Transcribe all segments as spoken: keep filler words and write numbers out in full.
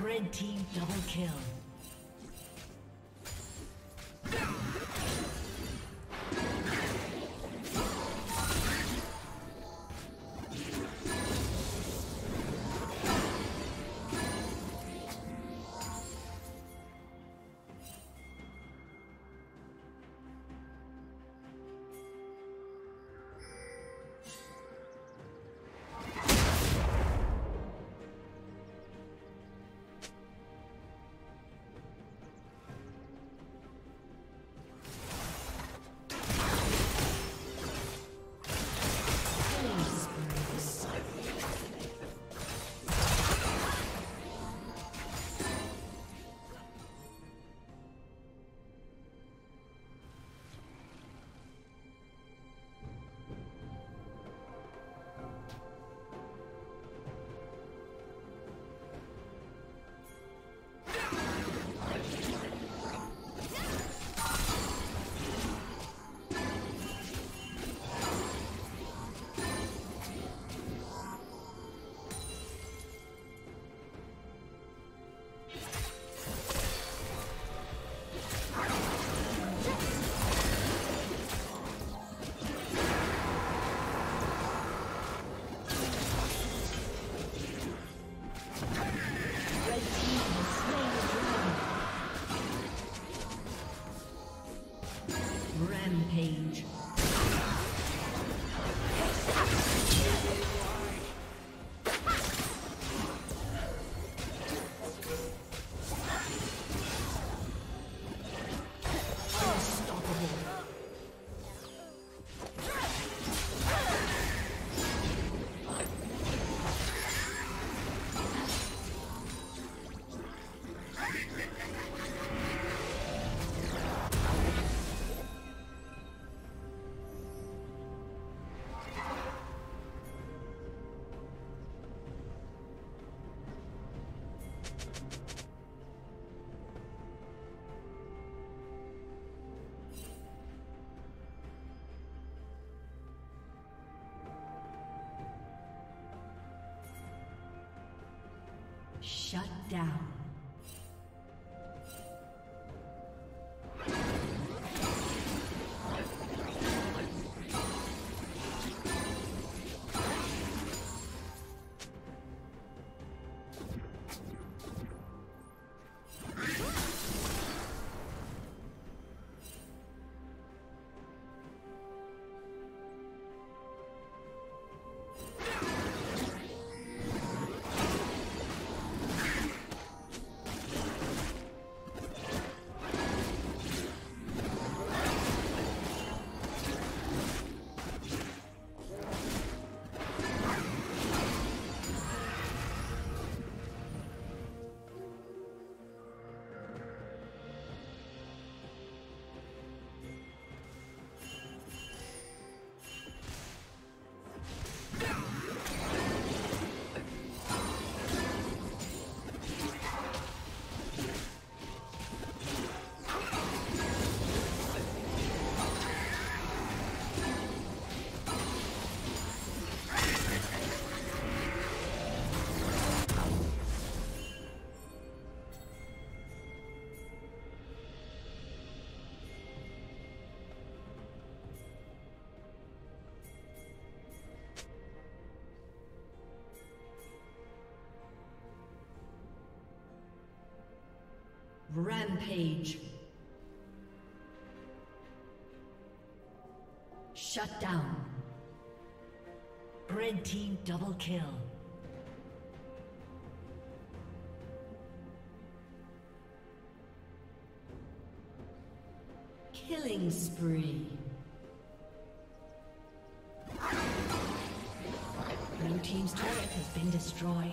Red team double kill. Shut down. Rampage. Shut down. Red team double kill. Killing spree. Blue team's turret has been destroyed.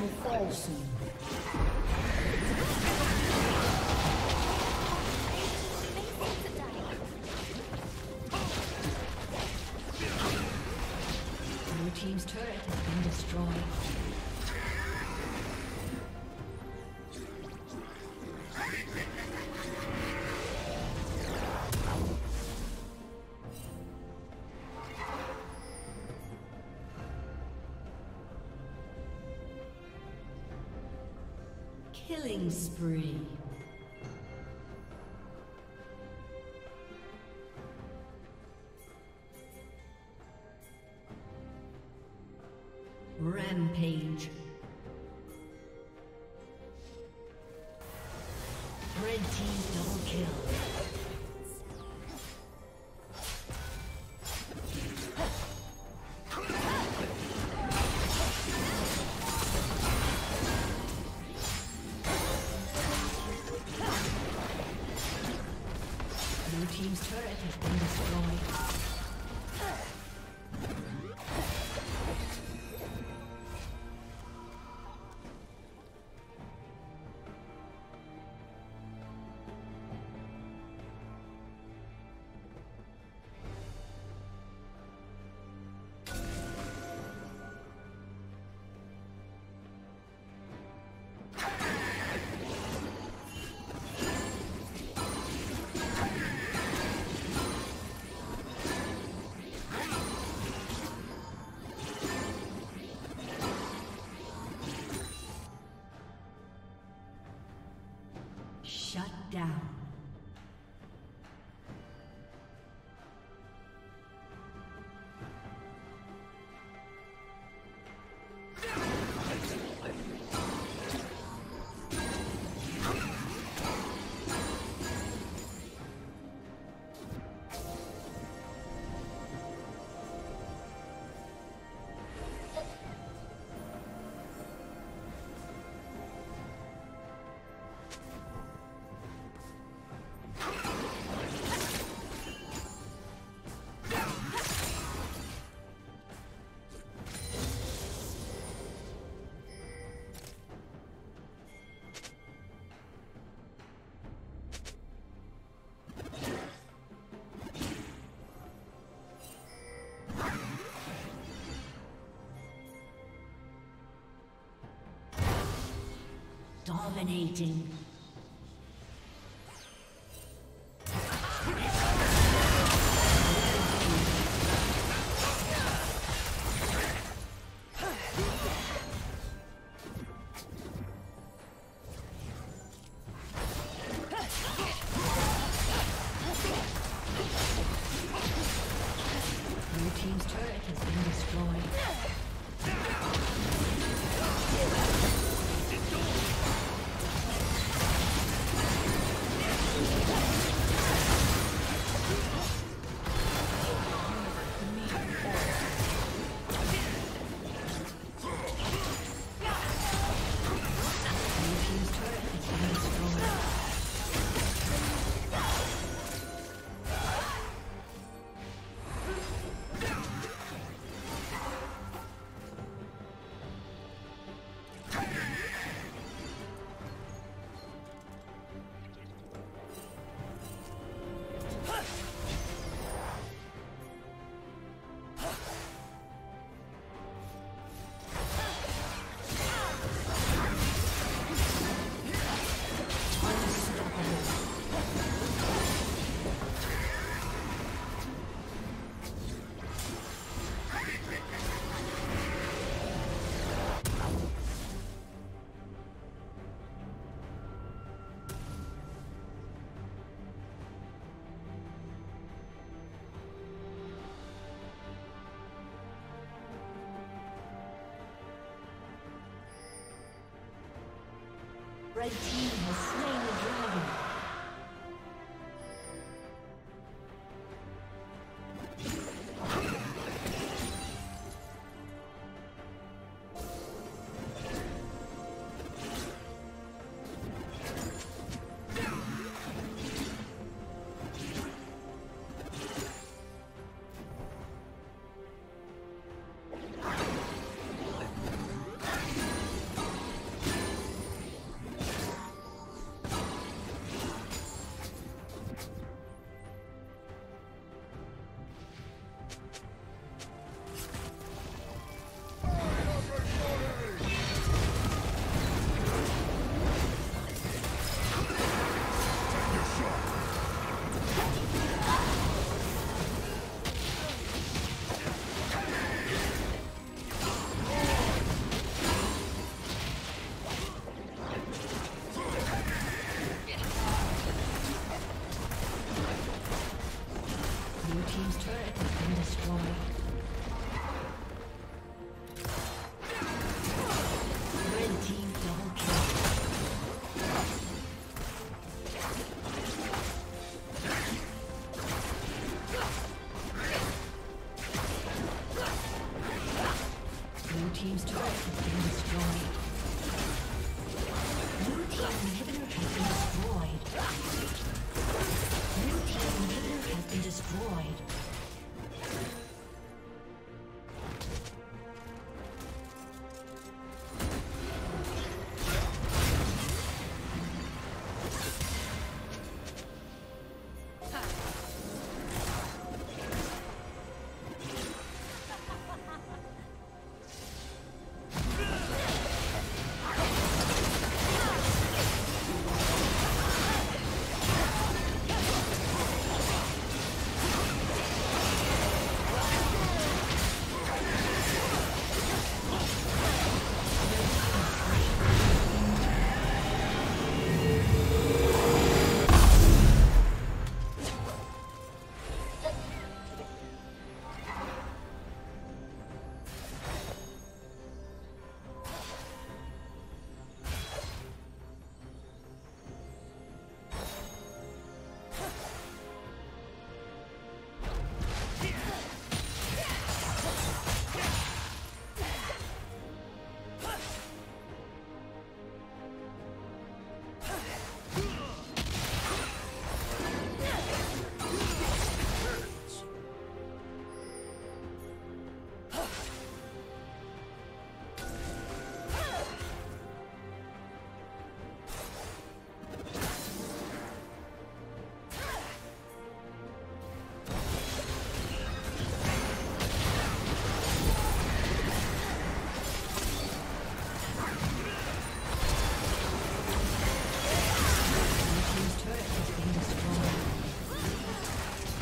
will fall soon. Team's turret has been destroyed. Killing spree. Rampage. Red team double kill. Shut down. Dominating. Your team's turret has been destroyed. Red team has slain the dragon.